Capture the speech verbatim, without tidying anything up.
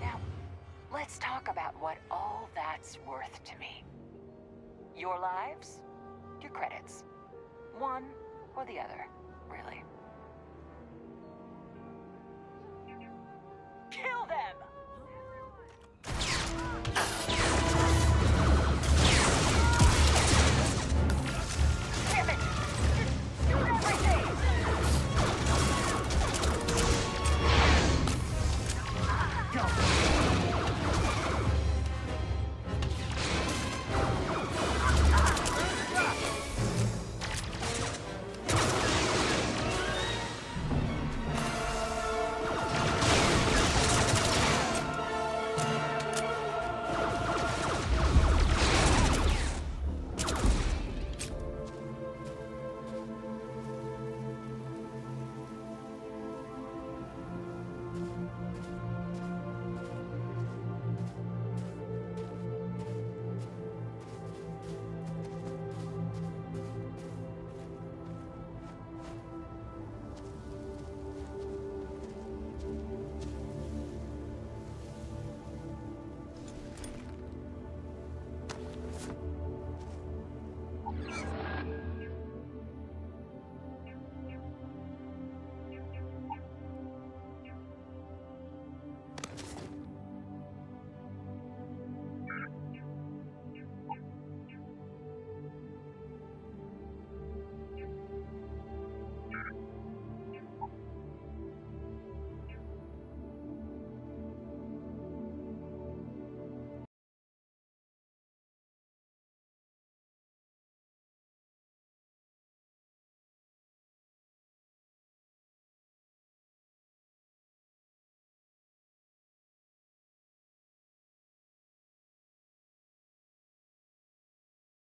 Now, let's talk about what all that's worth to me. Your lives, your credits. One or the other, really.